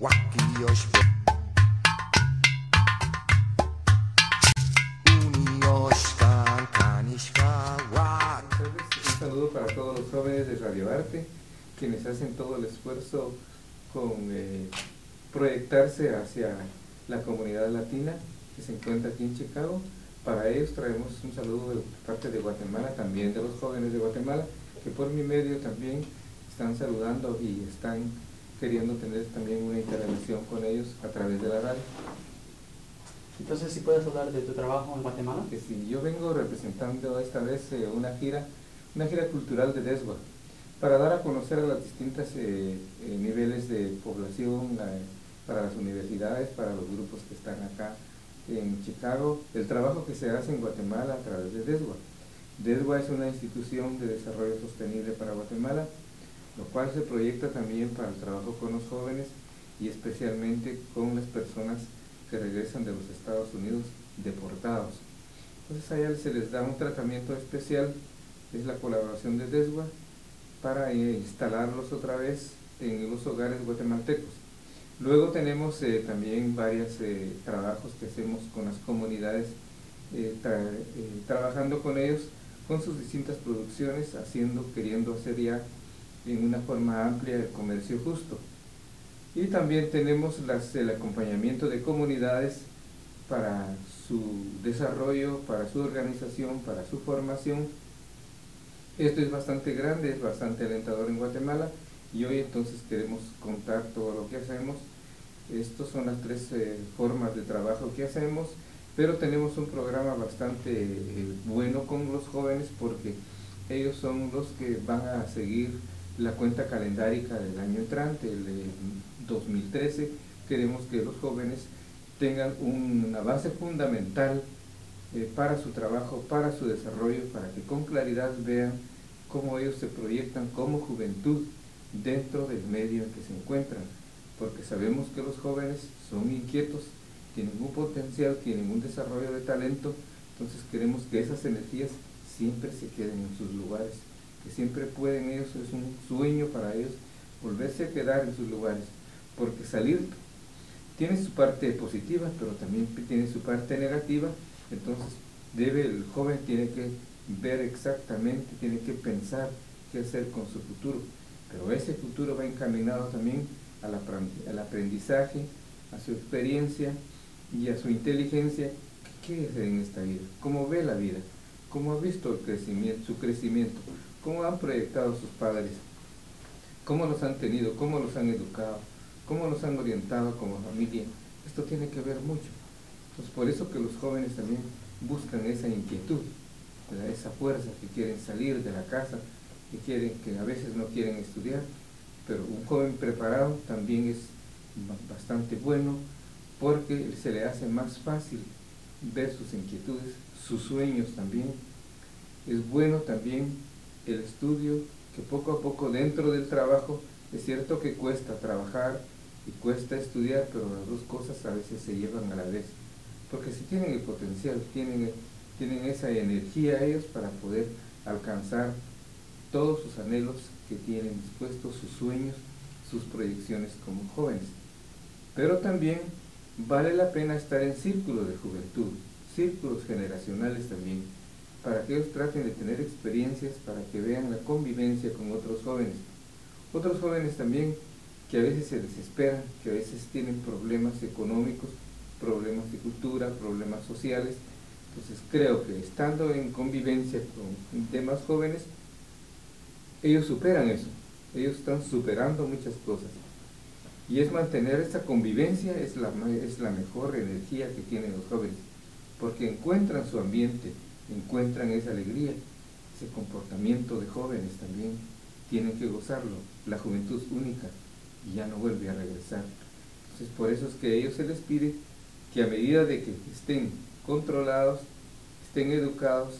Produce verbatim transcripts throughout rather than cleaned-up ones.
Un saludo para todos los jóvenes de Radio Arte, quienes hacen todo el esfuerzo con eh, proyectarse hacia la comunidad latina que se encuentra aquí en Chicago. Para ellos traemos un saludo de parte de Guatemala, también de los jóvenes de Guatemala, que por mi medio también están saludando y están queriendo tener también una interrelación con ellos a través de la radio. Entonces, ¿sí puedes hablar de tu trabajo en Guatemala? Que sí, yo vengo representando esta vez eh, una gira, una gira cultural de Desgua, para dar a conocer a los distintos eh, eh, niveles de población, eh, para las universidades, para los grupos que están acá en Chicago, el trabajo que se hace en Guatemala a través de Desgua. Desgua es una institución de desarrollo sostenible para Guatemala, lo cual se proyecta también para el trabajo con los jóvenes y especialmente con las personas que regresan de los Estados Unidos deportados. Entonces a ellos se les da un tratamiento especial, es la colaboración de Desgua para instalarlos otra vez en los hogares guatemaltecos. Luego tenemos eh, también varios eh, trabajos que hacemos con las comunidades, eh, tra eh, trabajando con ellos, con sus distintas producciones, haciendo, queriendo hacer ya en una forma amplia el comercio justo. Y también tenemos las, el acompañamiento de comunidades para su desarrollo, para su organización, para su formación. Esto es bastante grande, es bastante alentador en Guatemala. Y hoy entonces queremos contar todo lo que hacemos. Estas son las tres eh, formas de trabajo que hacemos, pero tenemos un programa bastante eh, bueno con los jóvenes porque ellos son los que van a seguir la cuenta calendárica del año entrante, el eh, dos mil trece. Queremos que los jóvenes tengan una base fundamental eh, para su trabajo, para su desarrollo, para que con claridad vean cómo ellos se proyectan como juventud dentro del medio en que se encuentran, porque sabemos que los jóvenes son inquietos, tienen un potencial, tienen un desarrollo de talento, entonces queremos que esas energías siempre se queden en sus lugares, que siempre pueden ellos, es un sueño para ellos volverse a quedar en sus lugares, porque salir tiene su parte positiva, pero también tiene su parte negativa, entonces debe, el joven tiene que ver exactamente, tiene que pensar qué hacer con su futuro. Pero ese futuro va encaminado también al aprendizaje, a su experiencia y a su inteligencia. ¿Qué es en esta vida? ¿Cómo ve la vida? ¿Cómo ha visto el crecimiento, su crecimiento? ¿Cómo han proyectado sus padres? ¿Cómo los han tenido? ¿Cómo los han educado? ¿Cómo los han orientado como familia? Esto tiene que ver mucho. Entonces, por eso que los jóvenes también buscan esa inquietud, ¿verdad? Esa fuerza que quieren salir de la casa, que quieren, que a veces no quieren estudiar, pero un joven preparado también es bastante bueno porque se le hace más fácil ver sus inquietudes, sus sueños también. Es bueno también el estudio, que poco a poco dentro del trabajo, es cierto que cuesta trabajar y cuesta estudiar, pero las dos cosas a veces se llevan a la vez, porque si tienen el potencial, tienen, tienen esa energía ellos para poder alcanzar todos sus anhelos que tienen dispuestos, sus sueños, sus proyecciones como jóvenes. Pero también vale la pena estar en círculos de juventud, círculos generacionales también, para que ellos traten de tener experiencias, para que vean la convivencia con otros jóvenes. Otros jóvenes también que a veces se desesperan, que a veces tienen problemas económicos, problemas de cultura, problemas sociales. Entonces creo que estando en convivencia con demás jóvenes, ellos superan eso, ellos están superando muchas cosas. Y es mantener esta convivencia, es la, es la mejor energía que tienen los jóvenes, porque encuentran su ambiente, encuentran esa alegría, ese comportamiento de jóvenes también, tienen que gozarlo. La juventud es única y ya no vuelve a regresar. Entonces por eso es que a ellos se les pide que a medida de que estén controlados, estén educados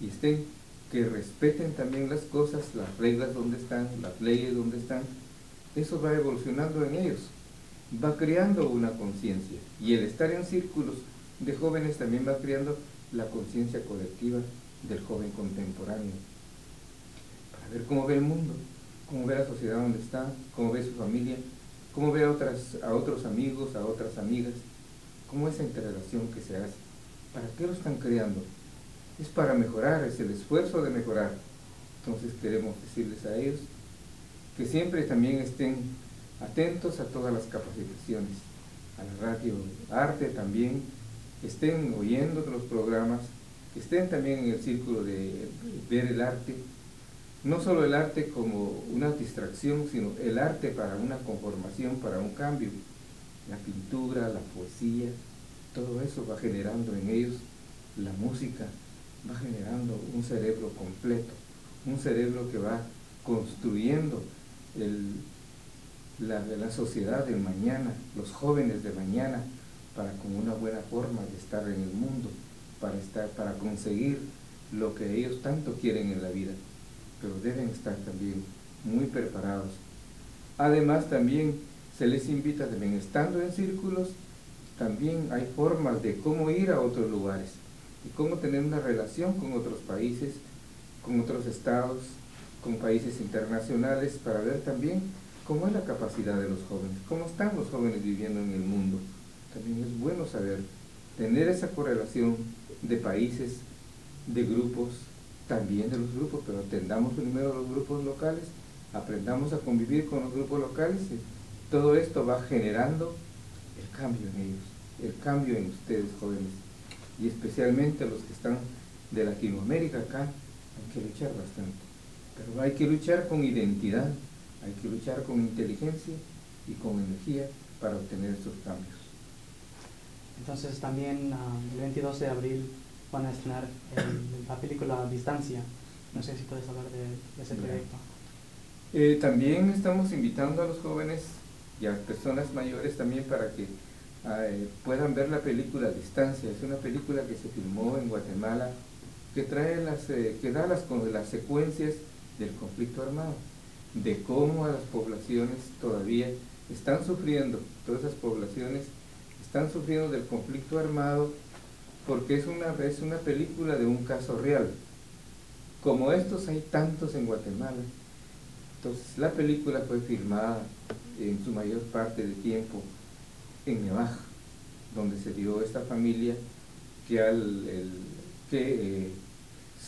y estén que respeten también las cosas, las reglas donde están, las leyes donde están, eso va evolucionando en ellos, va creando una conciencia, y el estar en círculos de jóvenes también va creando la conciencia colectiva del joven contemporáneo, para ver cómo ve el mundo, cómo ve la sociedad donde está, cómo ve su familia, cómo ve a, otras, a otros amigos, a otras amigas, cómo esa interrelación que se hace, ¿para qué lo están creando? Es para mejorar, es el esfuerzo de mejorar. Entonces queremos decirles a ellos que siempre también estén atentos a todas las capacitaciones, a la Radio Arte también, que estén oyendo los programas, que estén también en el círculo de ver el arte, no solo el arte como una distracción, sino el arte para una conformación, para un cambio. La pintura, la poesía, todo eso va generando en ellos, la música, va generando un cerebro completo, un cerebro que va construyendo el, la, la sociedad del mañana, los jóvenes de mañana, para con una buena forma de estar en el mundo, para, estar, para conseguir lo que ellos tanto quieren en la vida, pero deben estar también muy preparados. Además también se les invita, también estando en círculos, también hay formas de cómo ir a otros lugares, y cómo tener una relación con otros países, con otros estados, con países internacionales, para ver también cómo es la capacidad de los jóvenes, cómo están los jóvenes viviendo en el mundo. También es bueno saber, tener esa correlación de países, de grupos, también de los grupos, pero atendamos primero los grupos locales, aprendamos a convivir con los grupos locales, y todo esto va generando el cambio en ellos, el cambio en ustedes jóvenes, y especialmente los que están de Latinoamérica acá, hay que luchar bastante, pero hay que luchar con identidad, hay que luchar con inteligencia y con energía para obtener esos cambios. Entonces también uh, el veintidós de abril van a estrenar el, la película Distancia, no sé si puedes hablar de, de ese proyecto. Eh, también estamos invitando a los jóvenes y a personas mayores también para que Eh, puedan ver la película Distancia. Es una película que se filmó en Guatemala, que trae las, eh, que da las, las secuencias del conflicto armado, de cómo a las poblaciones todavía están sufriendo, todas esas poblaciones están sufriendo del conflicto armado, porque es una, es una película de un caso real. Como estos hay tantos en Guatemala, entonces la película fue filmada en su mayor parte de tiempo en Nebaj, donde se dio esta familia que, al, el, que eh,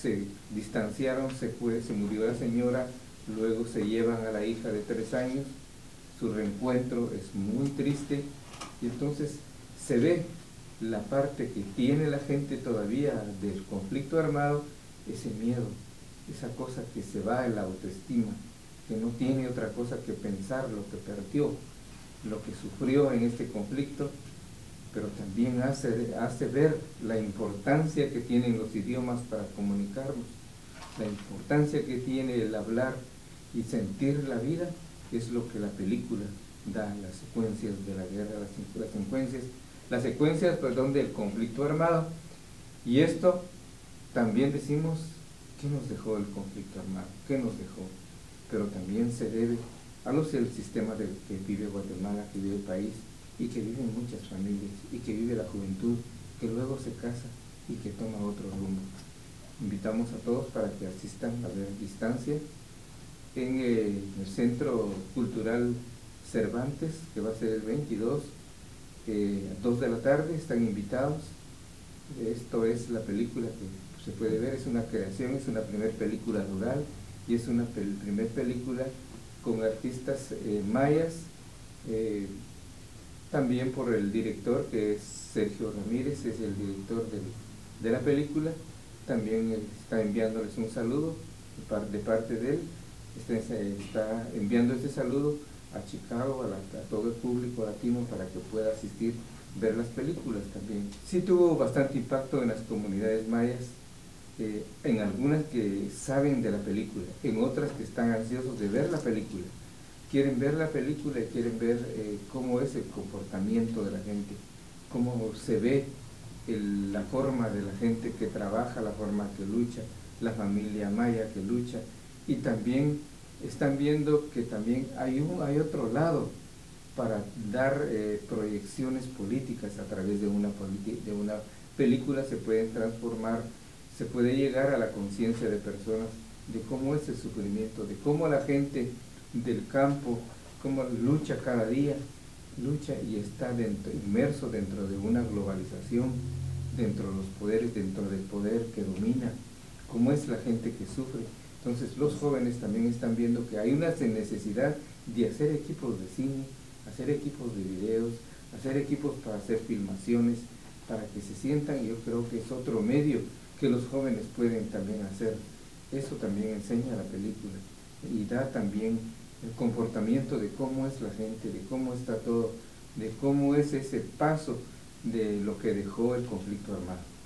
se distanciaron, se, fue, se murió la señora, luego se llevan a la hija de tres años, su reencuentro es muy triste, y entonces se ve la parte que tiene la gente todavía del conflicto armado, ese miedo, esa cosa que se va en la autoestima, que no tiene otra cosa que pensar lo que perdió, lo que sufrió en este conflicto, pero también hace, hace ver la importancia que tienen los idiomas para comunicarnos, la importancia que tiene el hablar y sentir la vida, es lo que la película da, las secuencias de la guerra, las, las secuencias, las secuencias perdón, del conflicto armado, y esto también decimos, ¿qué nos dejó el conflicto armado? ¿Qué nos dejó? Pero también se debe a los del sistema de, que vive Guatemala, que vive el país, y que viven muchas familias, y que vive la juventud, que luego se casa y que toma otro rumbo. Invitamos a todos para que asistan a ver Distancia en el, el Centro Cultural Cervantes, que va a ser el veintidós, eh, a dos de la tarde, están invitados. Esto es la película que se puede ver, es una creación, es una primer película rural, y es una pel, primer película con artistas eh, mayas, eh, también por el director, que es Sergio Ramírez, es el director de, de la película, también está enviándoles un saludo de, par, de parte de él, está, está enviando este saludo a Chicago, a, la, a todo el público latino para que pueda asistir, ver las películas también. Sí tuvo bastante impacto en las comunidades mayas, Eh, en algunas que saben de la película, en otras que están ansiosos de ver la película, quieren ver la película y quieren ver eh, cómo es el comportamiento de la gente, cómo se ve el, la forma de la gente que trabaja, la forma que lucha, la familia maya que lucha, y también están viendo que también hay, un, hay otro lado para dar eh, proyecciones políticas a través de una, de una película, se pueden transformar, se puede llegar a la conciencia de personas de cómo es el sufrimiento, de cómo la gente del campo, como lucha cada día, lucha y está dentro, inmerso dentro de una globalización, dentro de los poderes, dentro del poder que domina, como es la gente que sufre. Entonces los jóvenes también están viendo que hay una necesidad de hacer equipos de cine, hacer equipos de videos, hacer equipos para hacer filmaciones, para que se sientan, y yo creo que es otro medio que los jóvenes pueden también hacer. Eso también enseña la película y da también el comportamiento de cómo es la gente, de cómo está todo, de cómo es ese paso de lo que dejó el conflicto armado.